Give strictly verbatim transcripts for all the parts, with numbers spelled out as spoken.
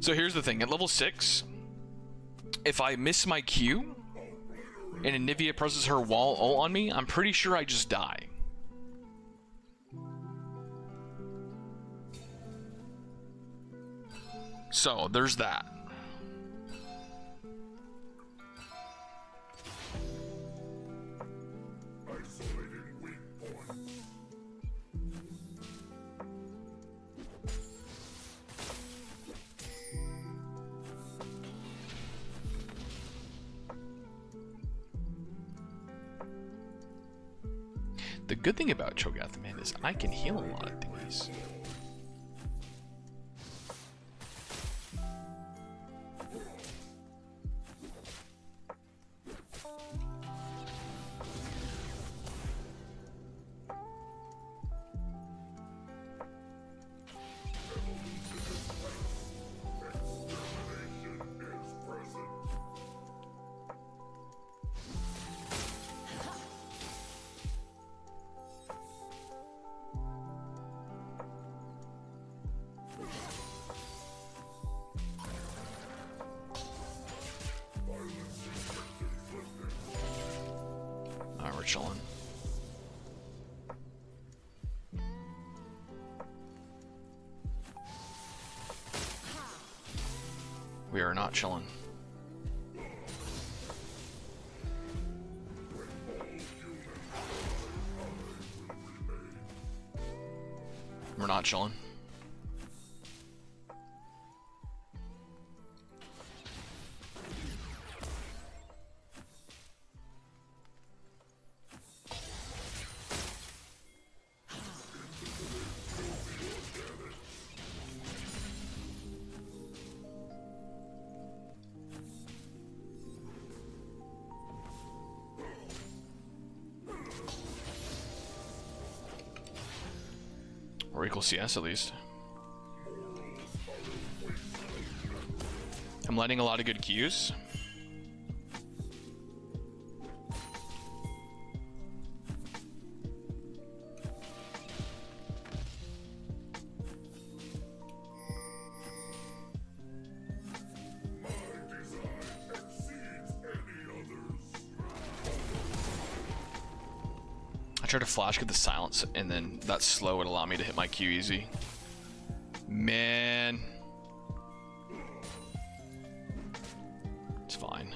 So here's the thing. At level six, if I miss my Q and Anivia presses her wall ult on me, I'm pretty sure I just die. So, there's that. The good thing about Cho'Gath, man, is I can heal a lot of things. We are not chilling. We're not chilling. Or equal C S at least. I'm letting a lot of good Qs. Try to flash, get the silence, and then that slow would allow me to hit my Q easy. Man. It's fine.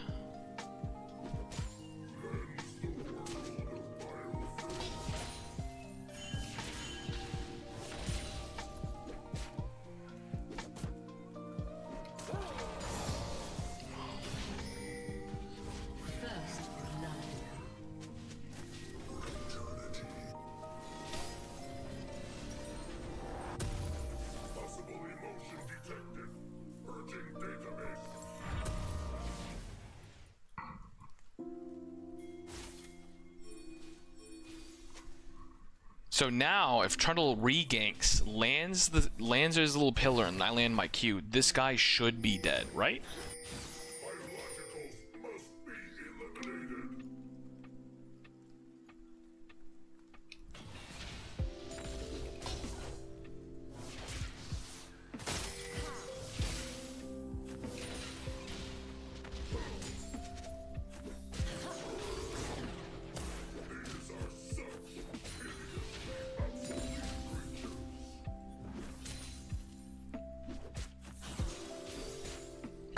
So now, if Trundle re-ganks, lands the lands his little pillar, and I land my Q, this guy should be dead, right?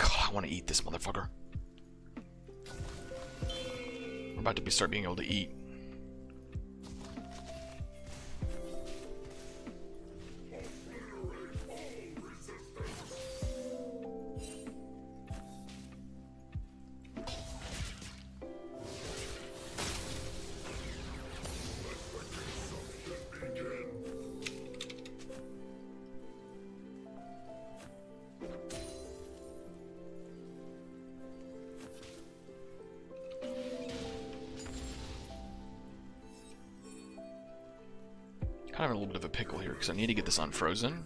I want to eat this motherfucker. We're about to be start being able to eat. I have a little bit of a pickle here because I need to get this unfrozen.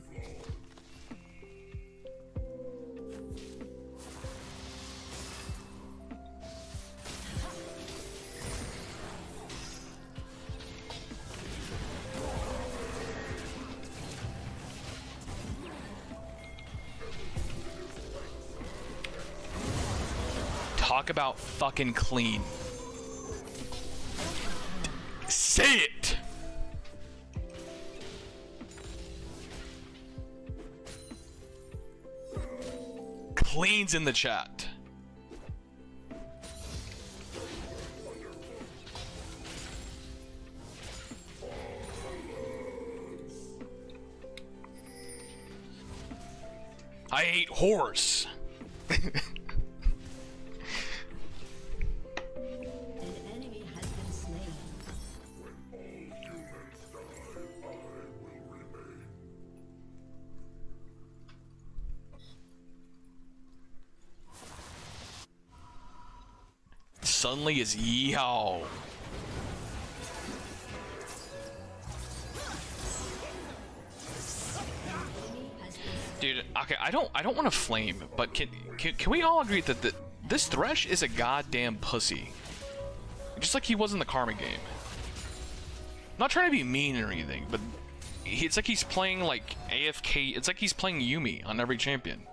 Talk about fucking clean. Say it! Clean's in the chat. I hate horse. Suddenly is yeehaw. Dude, okay, I don't I don't want to flame, but can, can can we all agree that the, this Thresh is a goddamn pussy? Just like he was in the Karma game. I'm not trying to be mean or anything, but he, it's like he's playing like A F K, it's like he's playing Yuumi on every champion.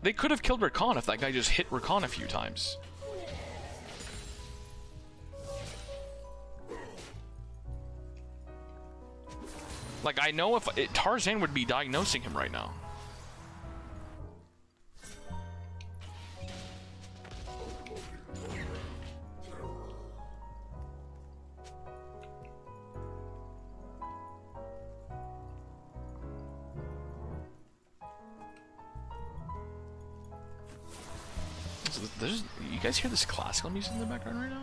They could have killed Rakan if that guy just hit Rakan a few times. Like, I know if it, Tarzan would be diagnosing him right now. So there's, you guys hear this classical music in the background right now?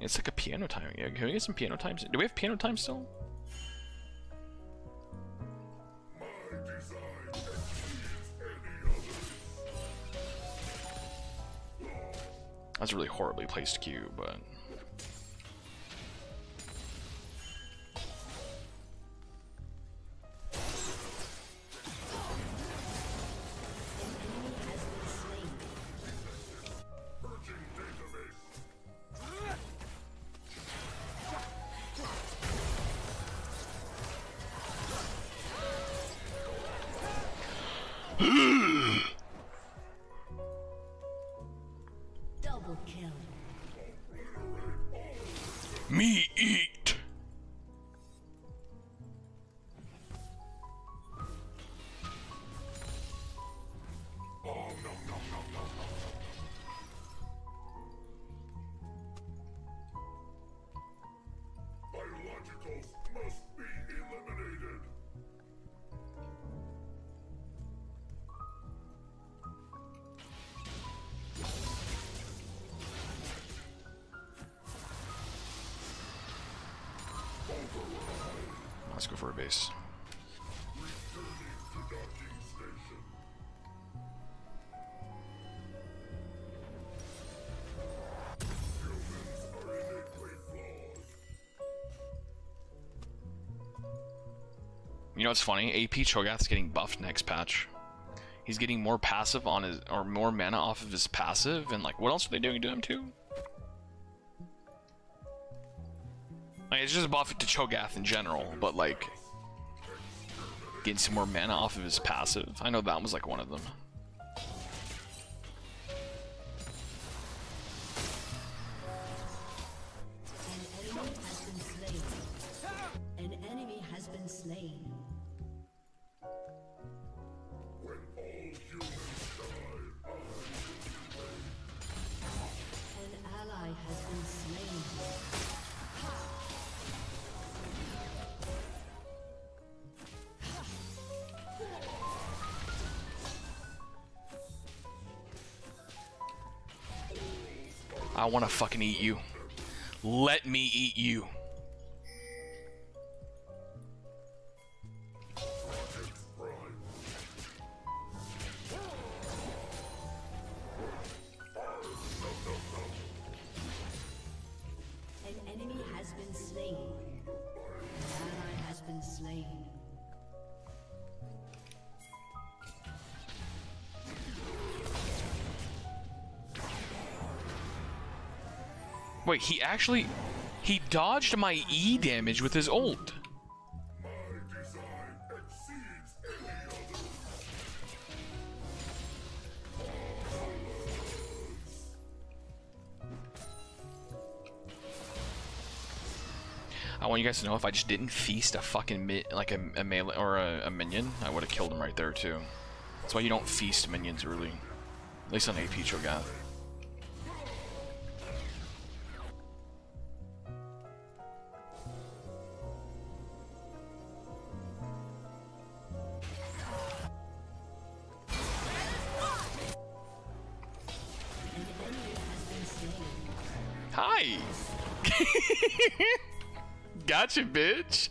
It's like a piano time. Yeah, can we get some piano times? Do we have piano time still? That's a really horribly placed Q, but... Let's go for a base. You know what's funny? A P Cho'Gath's getting buffed next patch. He's getting more passive on his, or more mana off of his passive, and like, what else are they doing to him too? It's just a buff to Cho'Gath in general, but like getting some more mana off of his passive. I know that was like one of them. An enemy has been slain. When all humans die, an ally has been slain. I want to fucking eat you. Let me eat you. An enemy has been slain. An ally has been slain. Wait, he actually... He dodged my E damage with his ult. I want you guys to know if I just didn't feast a fucking mi like a, a melee or a, a minion, I would have killed him right there too. That's why you don't feast minions early, at least on A P Cho'Gath. Hi. Gotcha, bitch.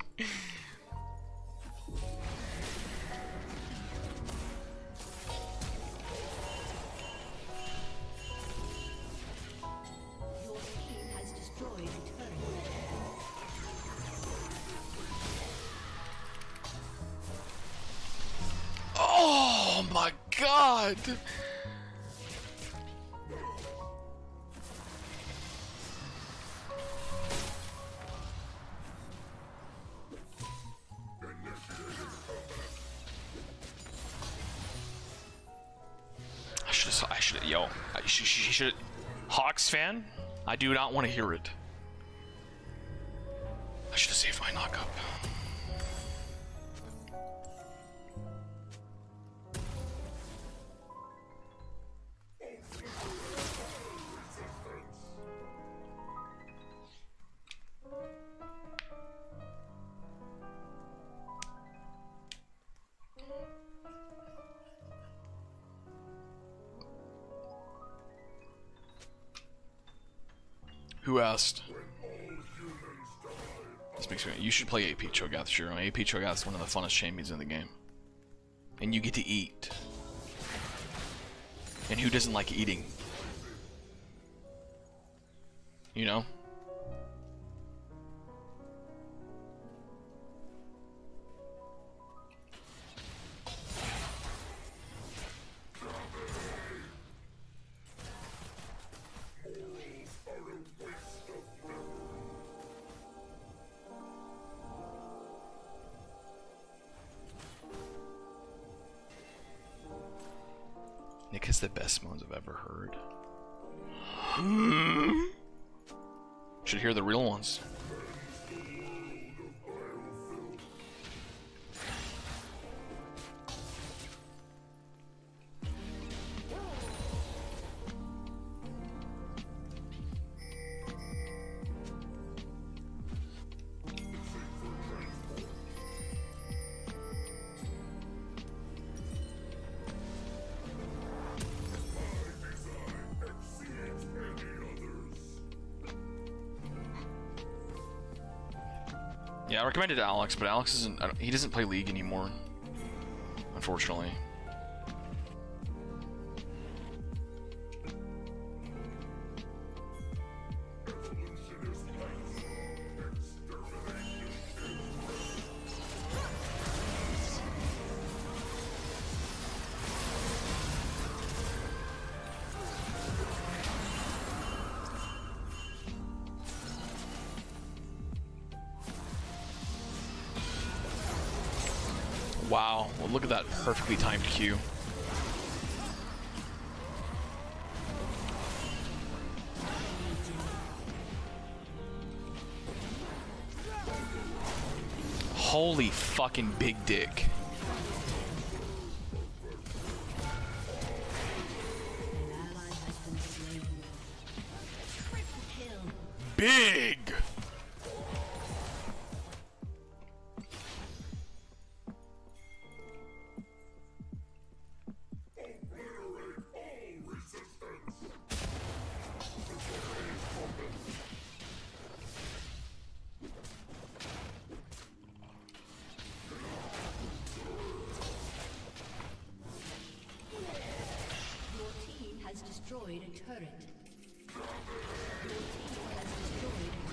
Oh my God. I should, yo, I should, should, should, Hawks fan, I do not want to hear it. I should have saved my knockup. Who asked? This makes me, you should play A P Cho'Gath, sure. A P Cho'Gath is one of the funnest champions in the game. And you get to eat. And who doesn't like eating? You know? Nick has the best moans I've ever heard. Should hear the real ones. Yeah, I recommended Alex, but Alex isn't. I don't, he doesn't play League anymore, unfortunately. Wow, well look at that perfectly timed Q. Holy fucking big dick. Big!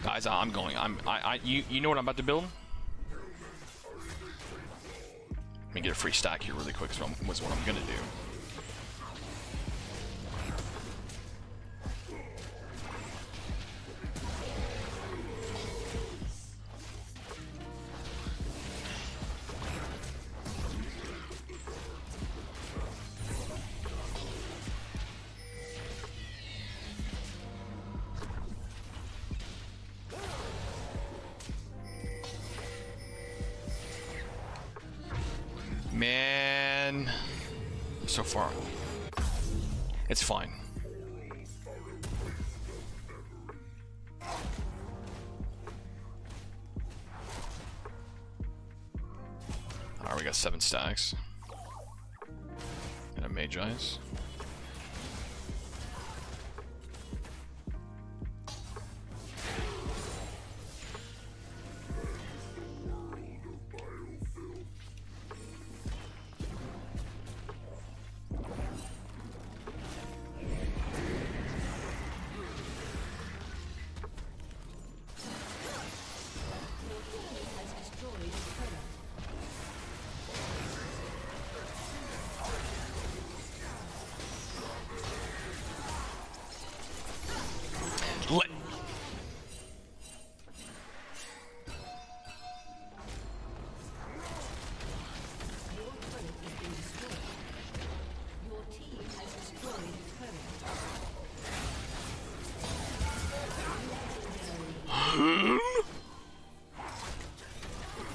Guys, I'm going. I'm. I. I. You. You know what I'm about to build? Let me get a free stack here really quick. So was what I'm gonna do. so far. It's fine. Alright, we got seven stacks. And a Mage Eyes.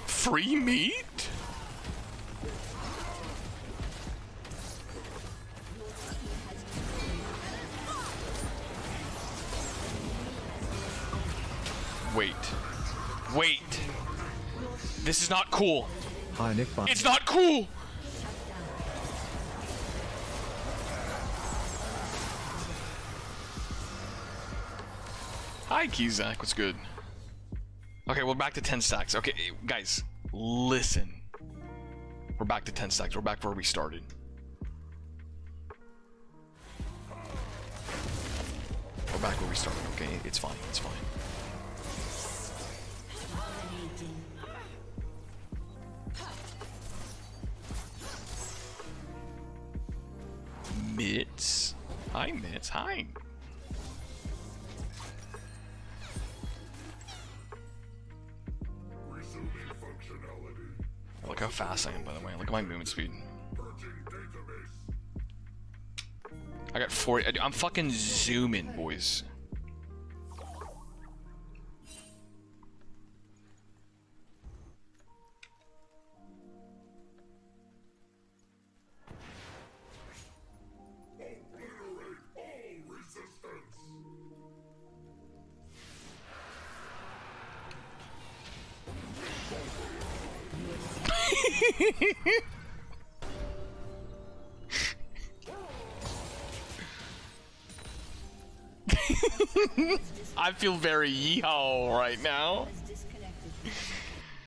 Free meat? Wait. Wait. This is not cool. Hi, Nick. It's not cool! Hi, Keyzack. What's good? Okay, we're back to ten stacks. Okay, guys. Listen, we're back to ten stacks. We're back where we started. We're back where we started. Okay, it's fine. It's fine. Mitz, hi Mitz, hi. Look how fast I am, by the way. Look at my movement speed. I got forty. I'm fucking zooming, boys. I feel very yeehaw right now.